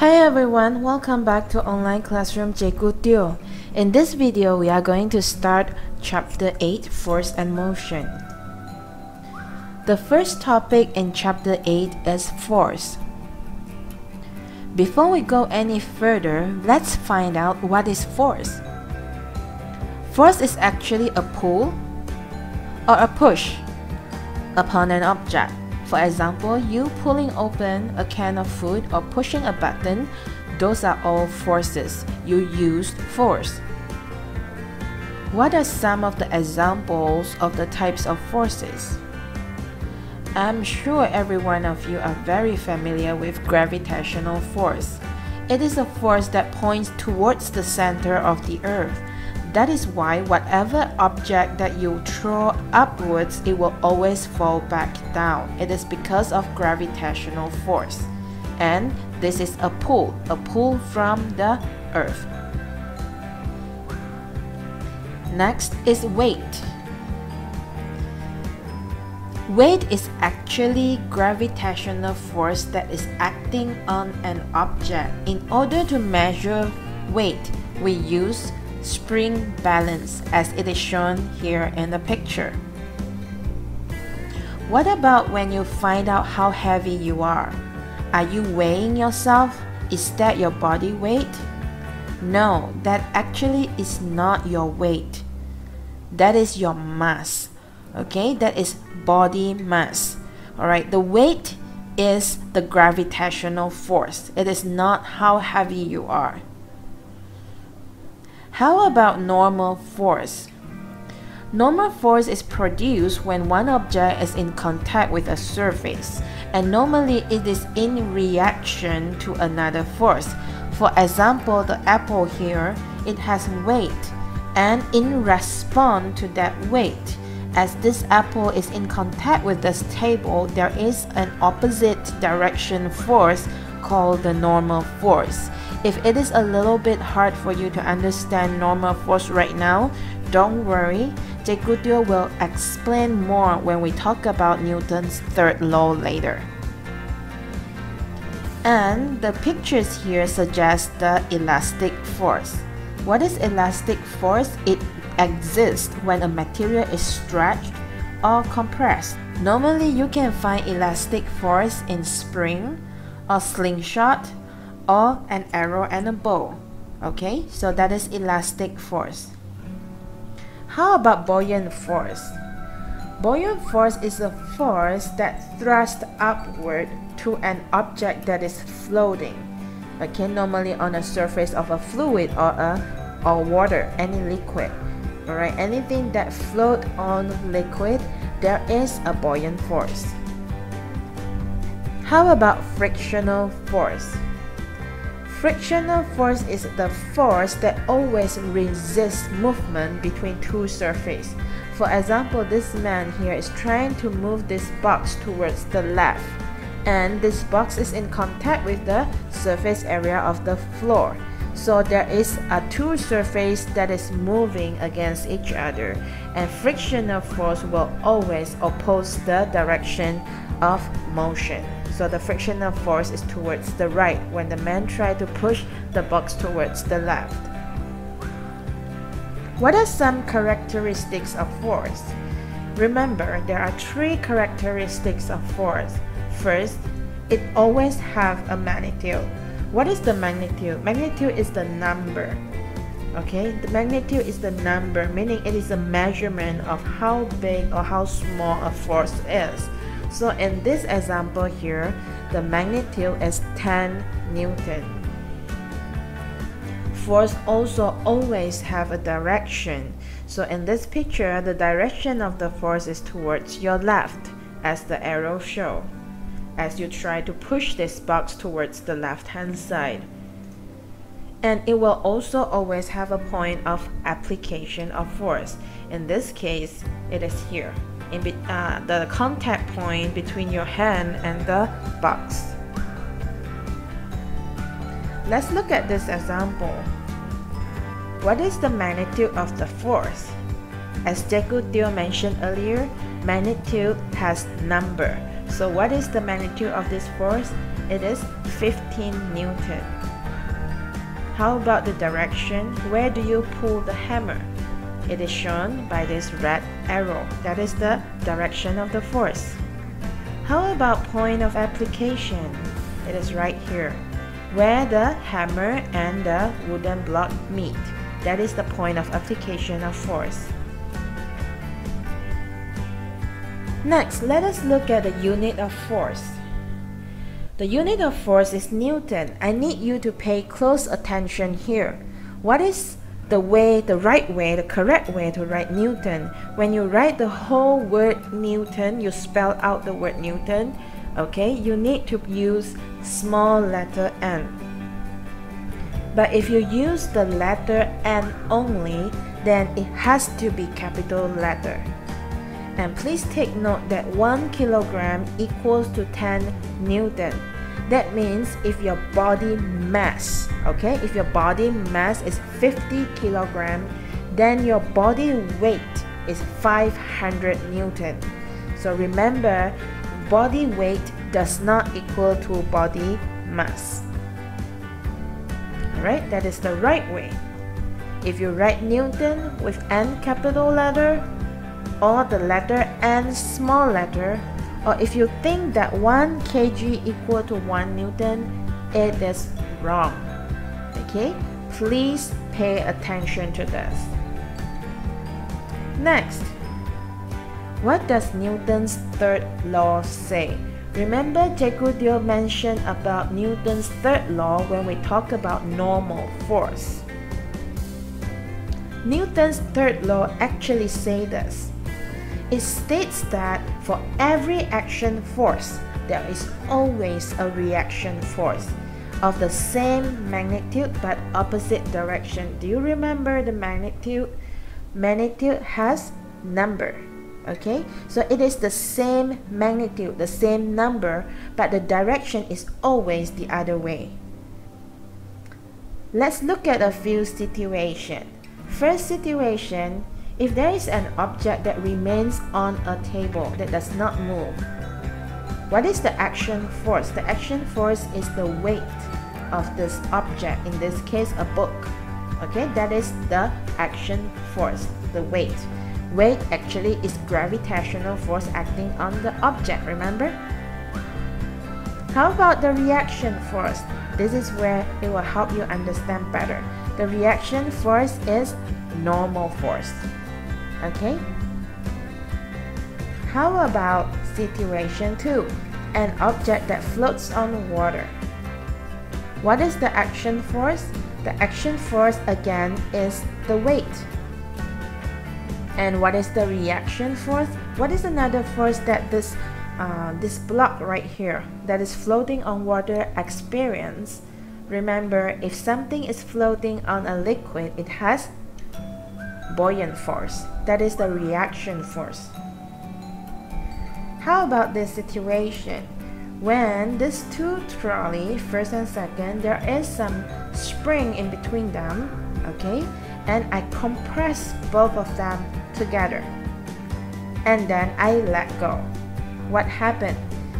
Hi everyone, welcome back to online classroom Cikgu Teo. In this video, we are going to start chapter 8, Force and Motion. The first topic in chapter 8 is force. Before we go any further, let's find out what is force. Force is actually a pull or a push upon an object. For example, you pulling open a can of food or pushing a button, those are all forces. You used force. What are some of the examples of the types of forces? I'm sure every one of you are very familiar with gravitational force. It is a force that points towards the center of the earth. That is why whatever object that you throw upwards, it will always fall back down. It is because of gravitational force. And this is a pull from the earth. Next is weight. Weight is actually gravitational force that is acting on an object. In order to measure weight, we use spring balance, as it is shown here in the picture. What about when you find out how heavy you are? Are you weighing yourself? Is that your body weight? No, that actually is not your weight. That is your mass. Okay, that is body mass. All right, the weight is the gravitational force. It is not how heavy you are. How about normal force? Normal force is produced when one object is in contact with a surface, and normally it is in reaction to another force. For example, the apple here, it has weight, and in response to that weight, as this apple is in contact with this table, there is an opposite direction force called the normal force. If it is a little bit hard for you to understand normal force right now, don't worry. Cikgu Teo will explain more when we talk about Newton's third law later. And the pictures here suggest the elastic force. What is elastic force? It exists when a material is stretched or compressed. Normally, you can find elastic force in spring or slingshot, or an arrow and a bow. Okay, so that is elastic force. How about buoyant force? Buoyant force is a force that thrusts upward to an object that is floating. Okay, normally on the surface of a fluid or water, any liquid. All right, anything that floats on liquid, there is a buoyant force. How about frictional force? Frictional force is the force that always resists movement between two surfaces. For example, this man here is trying to move this box towards the left, and this box is in contact with the surface area of the floor. So there is a two surface that is moving against each other, and frictional force will always oppose the direction of motion. So the frictional force is towards the right when the man tried to push the box towards the left. What are some characteristics of force? Remember, there are three characteristics of force. First, it always has a magnitude. What is the magnitude? Magnitude is the number. Okay, the magnitude is the number, meaning it is a measurement of how big or how small a force is. So in this example here, the magnitude is 10 Newton. Force also always have a direction. So in this picture, the direction of the force is towards your left, as the arrow shows, as you try to push this box towards the left-hand side. And it will also always have a point of application of force. In this case, it is here. The contact point between your hand and the box. Let's look at this example. What is the magnitude of the force? As Cikgu Teo mentioned earlier, magnitude has number. So what is the magnitude of this force? it is 15 Newton. How about the direction? Where do you pull the hammer? It is shown by this red arrow. That is the direction of the force. How about point of application? It is right here, where the hammer and the wooden block meet. That is the point of application of force. Next, let us look at the unit of force. The unit of force is Newton. I need you to pay close attention here. What is the correct way to write Newton? When you write the whole word Newton, you spell out the word Newton, okay, you need to use small letter N. But if you use the letter N only, then it has to be capital letter. And please take note that 1 kilogram equals to 10 Newton. That means if your body mass, okay, if your body mass is 50 kilogram, then your body weight is 500 Newton. So remember, body weight does not equal to body mass. Alright, that is the right way. If you write Newton with N capital letter, or the letter N small letter, or if you think that 1 kg equal to 1 Newton, it is wrong. Okay? Please pay attention to this. Next, what does Newton's third law say? Remember, Cikgu Teo mentioned about Newton's third law when we talked about normal force. Newton's third law actually says this. It states that for every action force, there is always a reaction force of the same magnitude but opposite direction. Do you remember the magnitude? Magnitude has number, okay? So it is the same magnitude, the same number, but the direction is always the other way. Let's look at a few situations. First situation, if there is an object that remains on a table that does not move, what is the action force? The action force is the weight of this object, in this case a book. Okay, that is the action force, the weight. Weight actually is gravitational force acting on the object, remember? How about the reaction force? This is where it will help you understand better. The reaction force is normal force. Okay, how about situation 2, an object that floats on water? What is the action force? The action force again is the weight. And what is the reaction force? What is another force that this block right here that is floating on water experience? Remember, if something is floating on a liquid, it has buoyant force. That is the reaction force. How about this situation? When these two trolley, first and second, there is some spring in between them, okay? And I compress both of them together. And then I let go. What happened?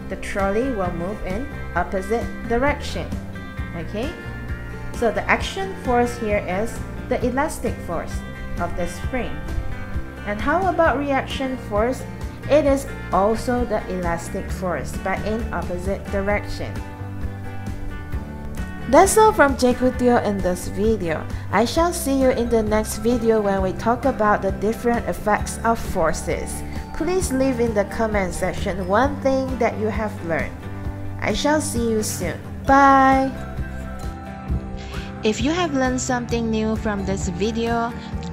The trolley will move in opposite direction, okay? So the action force here is the elastic force of the spring. And how about reaction force? It is also the elastic force but in opposite direction. That's all from Cikgu Teo in this video. I shall see you in the next video when we talk about the different effects of forces. Please leave in the comment section one thing that you have learned. I shall see you soon. Bye! If you have learned something new from this video,